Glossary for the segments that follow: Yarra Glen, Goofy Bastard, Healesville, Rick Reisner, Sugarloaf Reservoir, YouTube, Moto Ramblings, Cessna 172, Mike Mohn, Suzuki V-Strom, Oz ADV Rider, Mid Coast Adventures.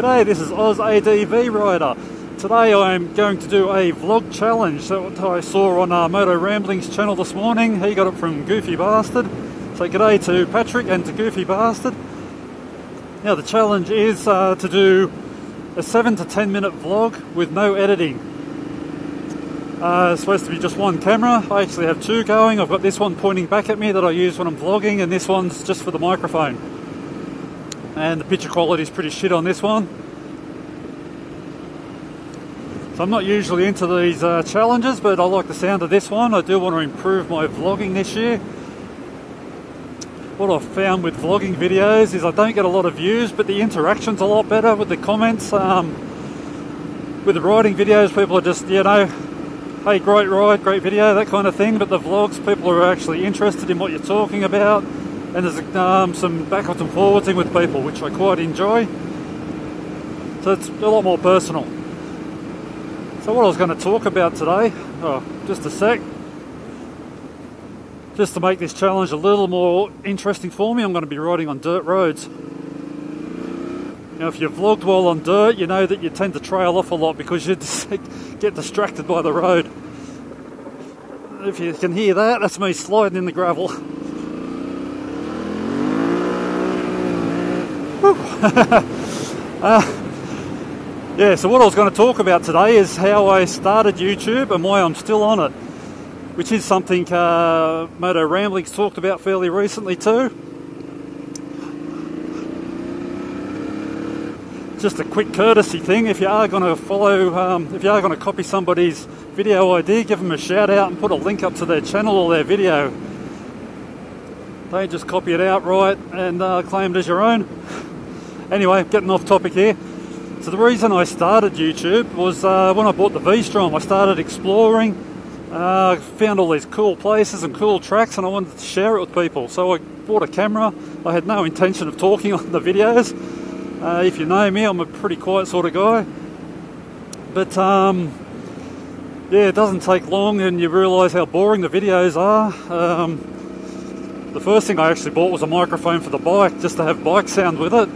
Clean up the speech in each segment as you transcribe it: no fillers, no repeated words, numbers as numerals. G'day, this is Oz ADV Rider. Today I'm going to do a vlog challenge that I saw on Moto Ramblings channel this morning. He got it from Goofy Bastard. So g'day to Patrick and to Goofy Bastard. Now the challenge is to do a 7 to 10 minute vlog with no editing. It's supposed to be just one camera. I actually have two going. I've got this one pointing back at me that I use when I'm vlogging, and this one's just for the microphone. And the picture quality is pretty shit on this one. So I'm not usually into these challenges, but I like the sound of this one. I do want to improve my vlogging this year. What I've found with vlogging videos is I don't get a lot of views, but the interaction's a lot better with the comments. With the riding videos, people are just, you know, hey, great ride, great video, that kind of thing. But the vlogs, people are actually interested in what you're talking about, and there's some backwards and forwards in with people, which I quite enjoy. So it's a lot more personal. So what I was going to talk about today, just to make this challenge a little more interesting for me, I'm going to be riding on dirt roads. Now if you've vlogged while on dirt, you know that you tend to trail off a lot because you get distracted by the road. If you can hear that, that's me sliding in the gravel. Yeah, so what I was going to talk about today is how I started YouTube and why I'm still on it, which is something Moto Ramblings talked about fairly recently too. Just a quick courtesy thing, if you are going to follow, if you are going to copy somebody's video idea, give them a shout out and put a link up to their channel or their video. Don't just copy it outright and claim it as your own. Anyway, getting off topic here. So the reason I started YouTube was when I bought the V-Strom, I started exploring. Found all these cool places and cool tracks, and I wanted to share it with people. So I bought a camera. I had no intention of talking on the videos. If you know me, I'm a pretty quiet sort of guy. But yeah, it doesn't take long and you realise how boring the videos are. The first thing I actually bought was a microphone for the bike, just to have bike sound with it.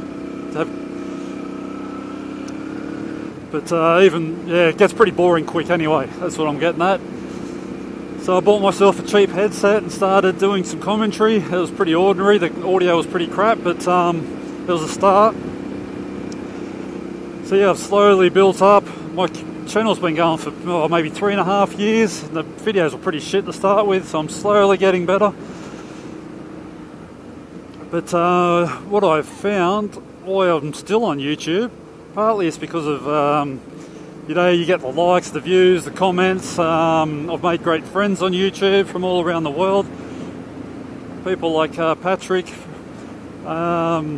But even, yeah, it gets pretty boring quick anyway. That's what I'm getting at. So I bought myself a cheap headset and started doing some commentary. It was pretty ordinary, the audio was pretty crap, but it was a start. So yeah, I've slowly built up. My channel's been going for maybe 3.5 years. The videos were pretty shit to start with, so I'm slowly getting better. But what I've found, why I'm still on YouTube, partly it's because of you know, you get the likes, the views, the comments. I've made great friends on YouTube from all around the world. People like Patrick, Tommy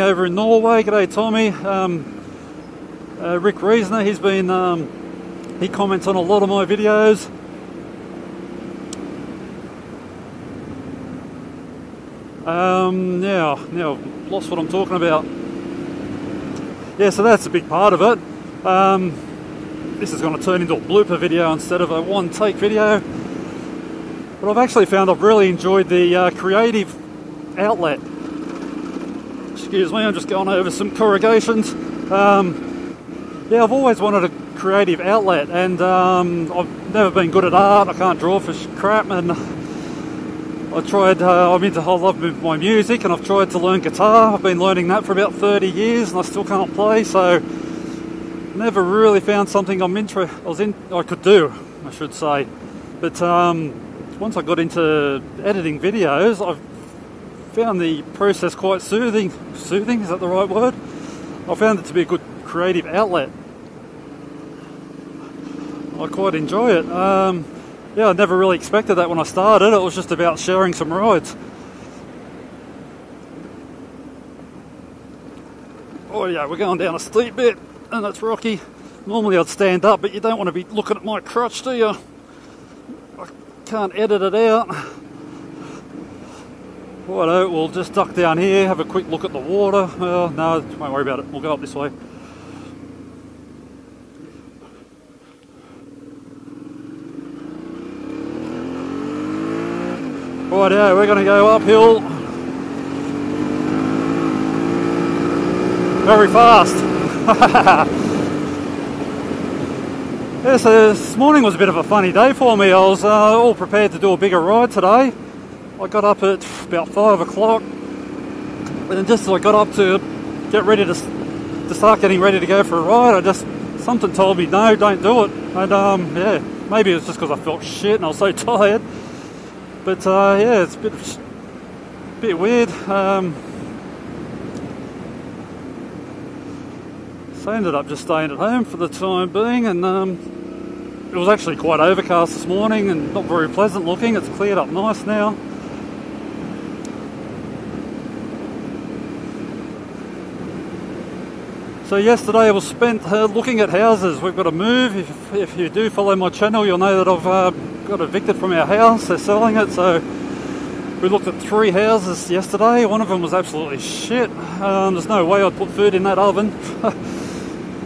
over in Norway. G'day Tommy. Rick Reisner, he's been, he comments on a lot of my videos. Now I've lost what I'm talking about. Yeah, so that's a big part of it. This is going to turn into a blooper video instead of a one-take video. But I've actually found I've really enjoyed the creative outlet. Excuse me, I'm just going over some corrugations. Yeah, I've always wanted a creative outlet, and I've never been good at art. I can't draw for crap, and I love my music, and I've tried to learn guitar. I've been learning that for about 30 years and I still can't play, so never really found something I could do, I should say. But once I got into editing videos, I've found the process quite soothing. Soothing, is that the right word? I found it to be a good creative outlet. I quite enjoy it. Yeah, I never really expected that when I started. It was just about sharing some rides. Oh yeah, we're going down a steep bit, and that's rocky. Normally I'd stand up, but you don't want to be looking at my crotch, do you? I can't edit it out. Righto, we'll just duck down here, have a quick look at the water. No, don't worry about it, we'll go up this way. Right, yeah, we're going to go uphill. very fast. Yes, this morning was a bit of a funny day for me. I was all prepared to do a bigger ride today. I got up at about 5 o'clock, and then just as I got up to get ready to start getting ready to go for a ride, I just, something told me no, don't do it. And yeah, maybe it's just because I felt shit and I was so tired. But yeah, it's a bit weird. So I ended up just staying at home for the time being, and it was actually quite overcast this morning and not very pleasant looking. It's cleared up nice now. So yesterday was spent looking at houses. We've got to move. If you do follow my channel, you'll know that I've got evicted from our house. They're selling it, so we looked at 3 houses yesterday. One of them was absolutely shit. There's no way I'd put food in that oven.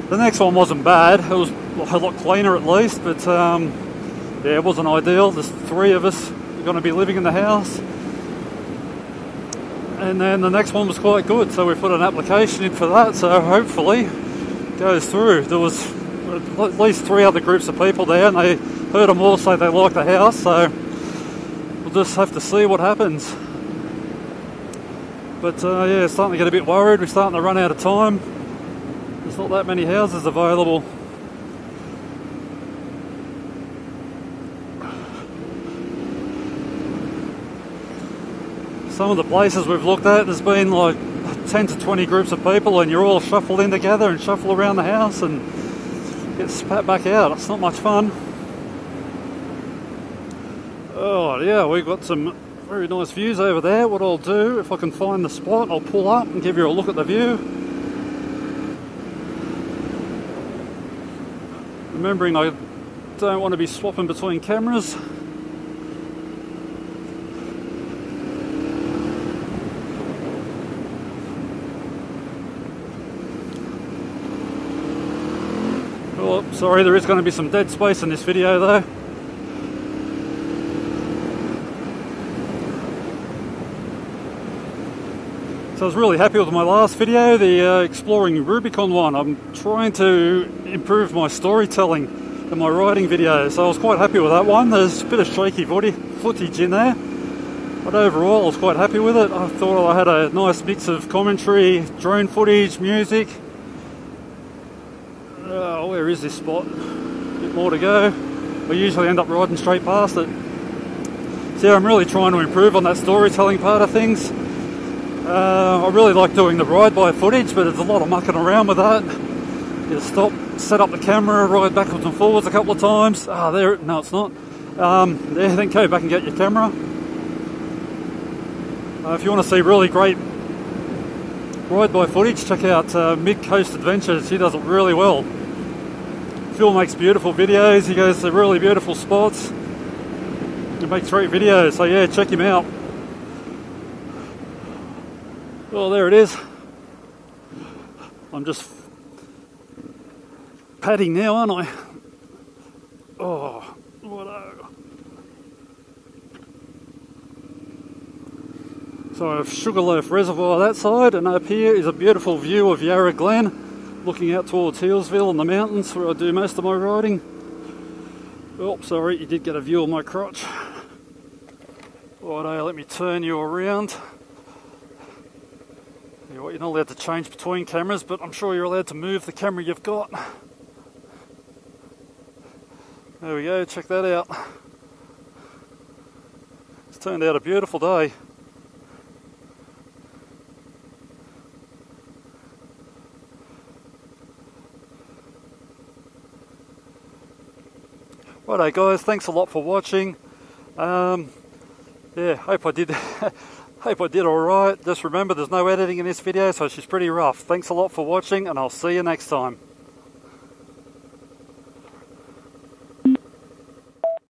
The next one wasn't bad. It was a lot cleaner at least, but yeah, it wasn't ideal. There's 3 of us going to be living in the house. And then the next one was quite good, so we put an application in for that, so hopefully it goes through. There was at least 3 other groups of people there, and they heard them all say they liked the house, so we'll just have to see what happens. But yeah, starting to get a bit worried. We're starting to run out of time. There's not that many houses available. Some of the places we've looked at, there's been like 10 to 20 groups of people, and you're all shuffled in together and shuffle around the house and get spat back out. It's not much fun. Oh yeah, we've got some very nice views over there. What I'll do, if I can find the spot, I'll pull up and give you a look at the view. Remembering I don't want to be swapping between cameras. Sorry, there is going to be some dead space in this video though. So I was really happy with my last video, the exploring Rubicon one. I'm trying to improve my storytelling and my writing videos, so I was quite happy with that one. There's a bit of shaky footage in there, but overall I was quite happy with it. I thought I had a nice mix of commentary, drone footage, music. Where is this spot? A bit more to go. I usually end up riding straight past it. So yeah, I'm really trying to improve on that storytelling part of things. I really like doing the ride-by footage, but there's a lot of mucking around with that. You stop, set up the camera, ride backwards and forwards a couple of times. Ah, there, no it's not. There, then go back and get your camera. If you want to see really great ride-by footage, check out Mid Coast Adventures. He does it really well. Phil makes beautiful videos, he goes to really beautiful spots. He makes great videos, so yeah, check him out. Well, there it is. I'm just padding now, aren't I? Oh, what a... So I have Sugarloaf Reservoir that side, and up here is a beautiful view of Yarra Glen, looking out towards Healesville and the mountains where I do most of my riding. Oh, sorry, you did get a view of my crotch. Righto, let me turn you around. You're not allowed to change between cameras, but I'm sure you're allowed to move the camera you've got. There we go, check that out. It's turned out a beautiful day. Righto guys, thanks a lot for watching. Yeah, hope I did alright. Just remember there's no editing in this video, so she's pretty rough. Thanks a lot for watching, and I'll see you next time.